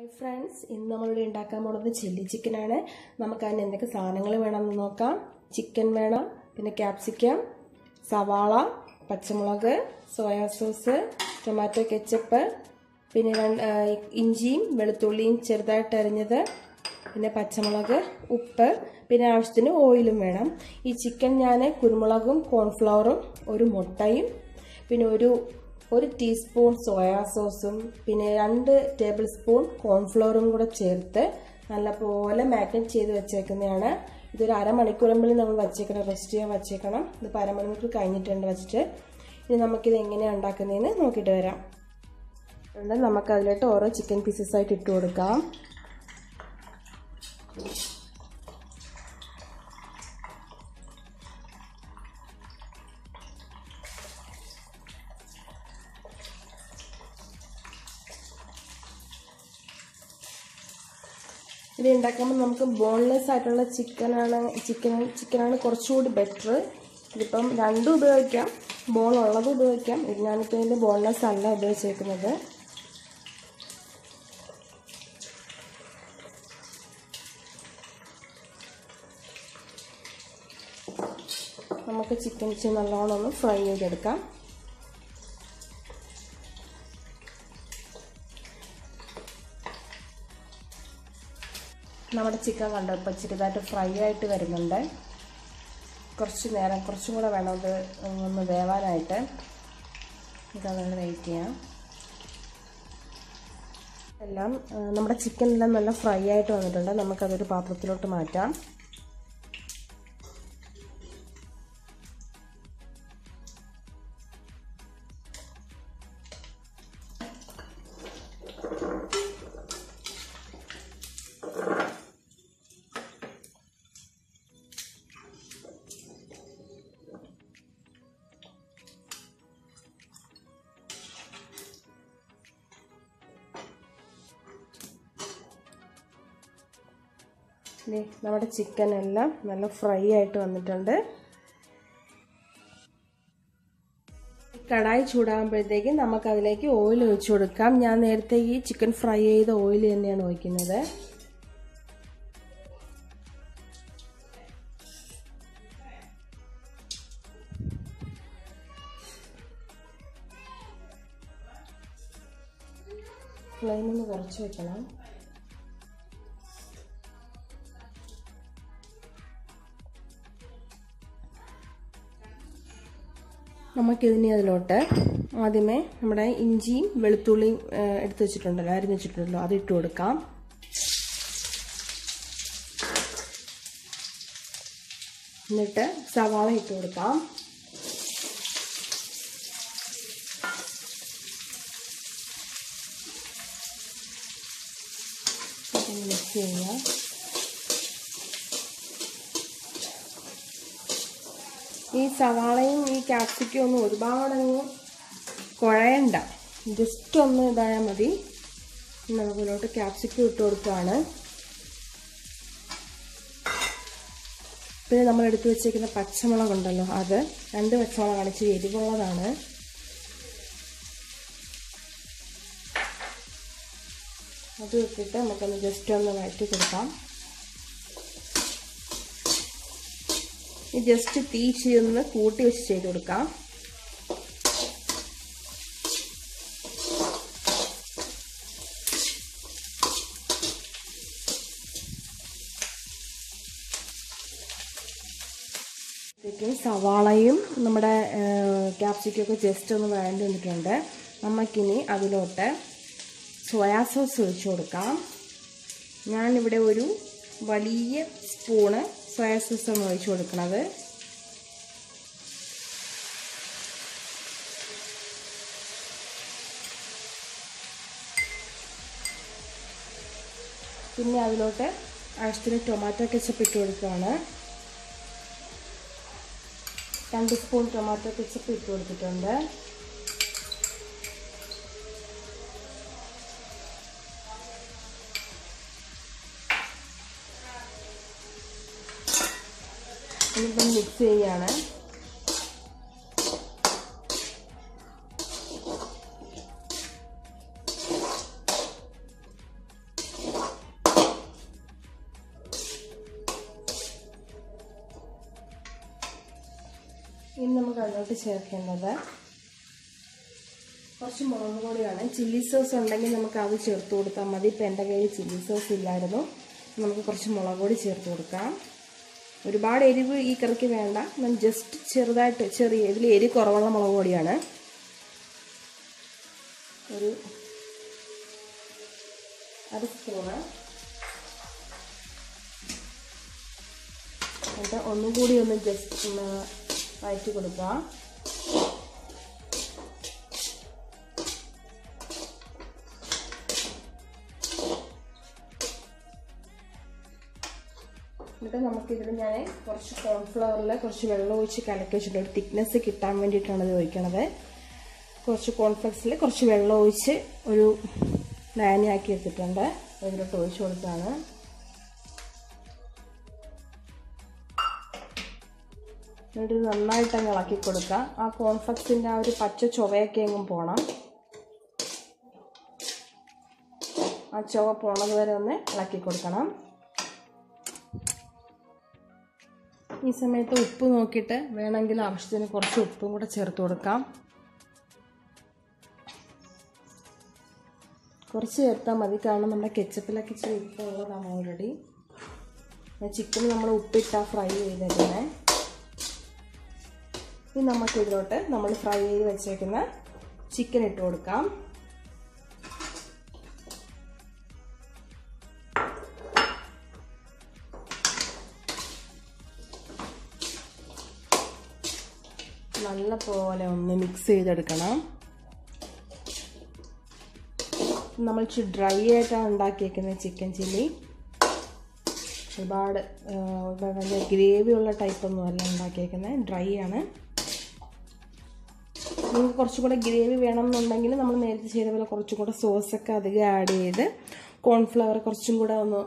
Hi friends, in the morning, the chili chicken and a Namakan in the Kasanangal Venamaka, chicken vena, then a capsicum, savala, pachamulaga, soya sauce, tomato ketchup, pinavan injim, velatulin, cheddar, terrinather, in a pachamulaga, upper, pinavstin, oil, madam. Each chicken yana, kurmulagum, corn flour, or mottaim, pinodu. 1 teaspoon soya sauce, 2 tablespoon corn flour കൂടി ചേർത്ത് നല്ലപോലെ magnet ചെയ്തു വെച്ചേക്കുന്നതാണ് ഇത് ഒരു അര മണിക്കൂറെങ്കിലും നമ്മൾ വെച്ചേക്കണം റെസ്റ്റ് ചെയ്യാൻ വെച്ചേക്കണം ഇത് അര മണിക്കൂർ കഴിഞ്ഞിട്ടുണ്ട് വെച്ചിട്ട് ഇനി നമുക്ക് ഇത് എങ്ങനെ ഉണ്ടാക്കുന്നേന്ന് നോക്കിട്ട് വരാം എന്നിട്ട് നമുക്ക് അതിലേക്ക് ഓരോ chicken pieces ആയിട്ട് ഇട്ടു കൊടുക്കാം We will make boneless chicken and chicken. Better. We will make boneless chicken. We will fry chicken alone. നമ്മുടെ ചിക്കൻ കണ്ടപ്പോൾ ചെറുതായിട്ട് ഫ്രൈ ആയിട്ട് വരുന്നുണ്ട് കുറച്ച് നേരം കുറച്ചും കൂടി വേണം അത് ഒന്ന് വേവാനായിട്ട് ഇതാണ് വെയിറ്റ് ചെയ്യാം എല്ലാം നമ്മുടെ ചിക്കൻ എല്ലാം നല്ല ഫ്രൈ ആയിട്ട് വന്നിട്ടുണ്ട് നമുക്ക് അതൊരു പാത്രത്തിലോട്ട് മാറ്റാം നമ്മുടെ ചിക്കൻ എല്ലാം നല്ല ഫ്രൈ ആയിട്ട് വന്നിട്ടുണ്ട് കടായി ചൂടാകുമ്പോഴേക്കും നമുക്ക് അതിലേക്ക് ഓയിൽ ഒഴിച്ചു കൊടുക്കാം ഞാൻ നേരത്തെ ഈ ചിക്കൻ ഫ്രൈ ചെയ്ത ഓയിൽ തന്നെയാണ് ഒഴിക്കുന്നത് ഫ്ലെയിം ഒന്ന് കുറച്ച് വെക്കണം നമുക്ക് ഇതിനെ അതിലോട്ട് ആദ്യമേ നമ്മുടെ ഇഞ്ചിയും വെളുത്തുള്ളിയും എടുത്തു വെച്ചിട്ടുണ്ടല്ലോ അരിഞ്ഞു വെച്ചിട്ടുണ്ടല്ലോ അത് ഇട്ടു കൊടുക്കാം എന്നിട്ട് സവാള ഇട്ടു കൊടുക്കാം മിക്സ് ചെയ്യാം ഈ സവാളയും ഈ കാപ്സിക്കും ഒന്നും ഒരുപാടങ്ങ് കുഴയണ്ട ജസ്റ്റ് ഒന്ന് ഇതായാൽ മതി നമുക്കിലോട്ട് കാപ്സിക്കും ഇട്ട് കൊടുക്കുകയാണ് പിന്നെ നമ്മൾ എടുത്തു വെച്ചേക്കുന്ന പച്ചമുളക് ഉണ്ടല്ലോ അത് 2 പച്ചമുളകാണ് ഇച്ചിരി എരിവുള്ളതാണ് അത് ഇട്ടിട്ട് നമുക്കൊന്ന് ജസ്റ്റ് ഒന്ന് വഴറ്റി കൊടുക്കാം ജസ്റ്റ് തീ ചെയ്യുന്ന കൂട്ടി വെച്ച് ചെയ്ത് കൊടുക്കാം സവാളയും നമ്മുടെ ക്യാപ്സിക്കൊക്കെ ജസ്റ്റ് ഒന്ന് വഴണ്ട് വന്നിട്ടുണ്ട് നമുക്കിനി അതിലോട്ട് സോയാ സോസ് ഒഴിച്ചു കൊടുക്കാം ഞാനിവിടെ ഒരു വലിയ സ്പൂണ് സോയ സോസ് ഒഴിച്ചു കൊടുക്കുന്നത് പിന്നെ അതിലോട്ട് ആവശ്യത്തിന് ടൊമാറ്റോ കെച്ചപ്പ് ഇട്ട് കൊടുക്കുകയാണ് 2 സ്പൂൺ ടൊമാറ്റോ കെച്ചപ്പ് ഇട്ട് കൊടുത്തിട്ടുണ്ട് ഇനിയിപ്പം മിക്സ് ചെയ്യാണ് ഇനി നമുക്ക് അതിലോട്ട് ചേർക്കേണ്ടത് കുറച്ച് മുളക് പൊടിയാണ്. ചില്ലി സോസ് ഉണ്ടെങ്കിൽ നമുക്ക് അത് ചേർത്ത് കൊടുത്താൽ മതി. ഇപ്പം എൻ്റെ കയ്യിൽ ചില്ലി സോസ് ഇല്ലായിരുന്നു. നമുക്ക് കുറച്ച് മുളക് പൊടി ചേർത്ത് കൊടുക്കാം. ഒരുപാട് എരിവ് ഈ കറിക്ക് വേണ്ട, ഞാൻ ജസ്റ്റ് ചെറുതായിട്ട് ഇതിൽ എരി കുറവുള്ള മുളക് പൊടിയാണ്. ഒരു അര സ്പൂണ്. എന്നിട്ട് ഒന്നും കൂടി ഒന്ന് ജസ്റ്റ് വഴറ്റി കൊടുക്കുക. എന്നിട്ട് നമുക്കിതിൽ ഞാൻ കുറച്ച് കോൺഫ്ലവറിൽ കുറച്ച് വെള്ളം ഒഴിച്ച് കലക്കി വെച്ചിട്ടുണ്ട്. ഒരു തിക്നെസ് കിട്ടാൻ വേണ്ടിയിട്ടാണ് ഇത് ഒഴിക്കണത്. കുറച്ച് കോൺഫ്ലെക്സിൽ കുറച്ച് വെള്ളം ഒഴിച്ച് ഒരു ലാനിയാക്കി എടുത്തിട്ടുണ്ട്. അതിലോട്ട് ഒഴിച്ചു കൊടുത്താണ്. എന്നിട്ട് നന്നായിട്ട് അങ്ങ് ഇളക്കി കൊടുക്കുക. ആ കോൺഫ്ലെക്സിൻ്റെ ആ ഒരു പച്ച ചുവയൊക്കെ എങ്ങും പോകണം. ആ ചുവ പോണത് വരെ ഒന്ന് ഇളക്കി കൊടുക്കണം. ഈ സമയത്ത് ഉപ്പ് നോക്കിയിട്ട് വേണമെങ്കിൽ ആവശ്യത്തിന് കുറച്ച് ഉപ്പും കൂടെ ചേർത്ത് കൊടുക്കാം. കുറച്ച് ചേർത്താൽ മതി, കാരണം നമ്മുടെ കെച്ചപ്പിലൊക്കെ ഇച്ചിരി ഉപ്പുള്ളതാണ് ഓൾറെഡി. ചിക്കൻ നമ്മൾ ഉപ്പിട്ടാൽ ഫ്രൈ ചെയ്തിരുന്നേ. ഇനി നമുക്കിതിലോട്ട് നമ്മൾ ഫ്രൈ ചെയ്ത് വെച്ചേക്കുന്ന ചിക്കൻ ഇട്ട് കൊടുക്കാം. നല്ല പോലെ ഒന്ന് മിക്സ് ചെയ്തെടുക്കണം. നമ്മൾ ഡ്രൈ ആയിട്ടാണ് ഉണ്ടാക്കിയേക്കുന്നത് ചിക്കൻ ചില്ലി. ഒരുപാട് വലിയ ഗ്രേവിയുള്ള ടൈപ്പൊന്നും അല്ല ഉണ്ടാക്കിയേക്കുന്നത്, ഡ്രൈ ആണ്. നമുക്ക് കുറച്ചും കൂടെ ഗ്രേവി വേണം എന്നുണ്ടെങ്കിൽ നമ്മൾ നേരത്തെ ചെയ്ത പോലെ കുറച്ചും കൂടെ സോസൊക്കെ അധികം ആഡ് ചെയ്ത് കോൺഫ്ലവർ കുറച്ചും കൂടെ ഒന്ന്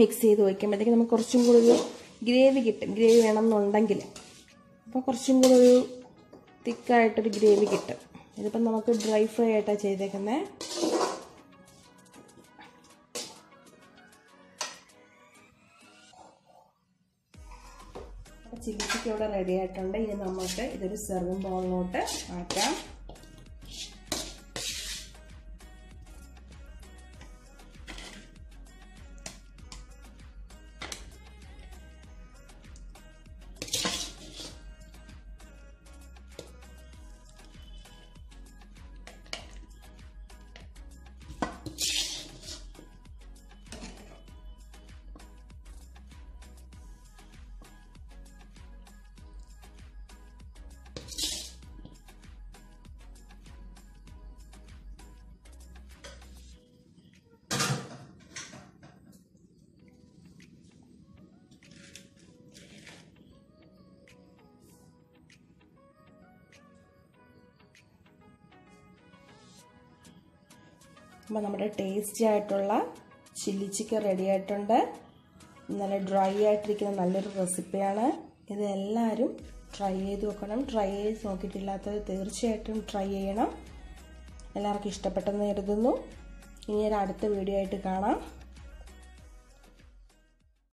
മിക്സ് ചെയ്ത് വയ്ക്കുമ്പോഴത്തേക്ക് നമുക്ക് കുറച്ചും കൂടെ ഒരു ഗ്രേവി കിട്ടും. ഗ്രേവി വേണം എന്നുണ്ടെങ്കിൽ അപ്പോൾ കുറച്ചും കൂടെ ഒരു തിക്കായിട്ടൊരു ഗ്രേവി കിട്ടും. ഇതിപ്പം നമുക്ക് ഡ്രൈ ഫ്രൈ ആയിട്ടാണ് ചെയ്തേക്കുന്നത്. അപ്പോൾ ചില്ലി ചിക്കൻ ഇവിടെ റെഡി ആയിട്ടുണ്ട്. ഇനി നമുക്ക് ഇതൊരു സെർവിങ് ബൗളിലോട്ട് മാറ്റാം. അപ്പോൾ നമ്മുടെ ടേസ്റ്റി ആയിട്ടുള്ള ചില്ലി ചിക്കൻ റെഡി ആയിട്ടുണ്ട്. നല്ല ഡ്രൈ ആയിട്ടിരിക്കുന്ന നല്ലൊരു റെസിപ്പിയാണ് ഇത്. എല്ലാവരും ട്രൈ ചെയ്ത് നോക്കണം. ട്രൈ ചെയ്ത് നോക്കിയിട്ടില്ലാത്തവർ തീർച്ചയായിട്ടും ട്രൈ ചെയ്യണം. എല്ലാവർക്കും ഇഷ്ടപ്പെട്ടെന്ന് കരുതുന്നു. ഇനി ഒരു അടുത്ത വീഡിയോ ആയിട്ട് കാണാം.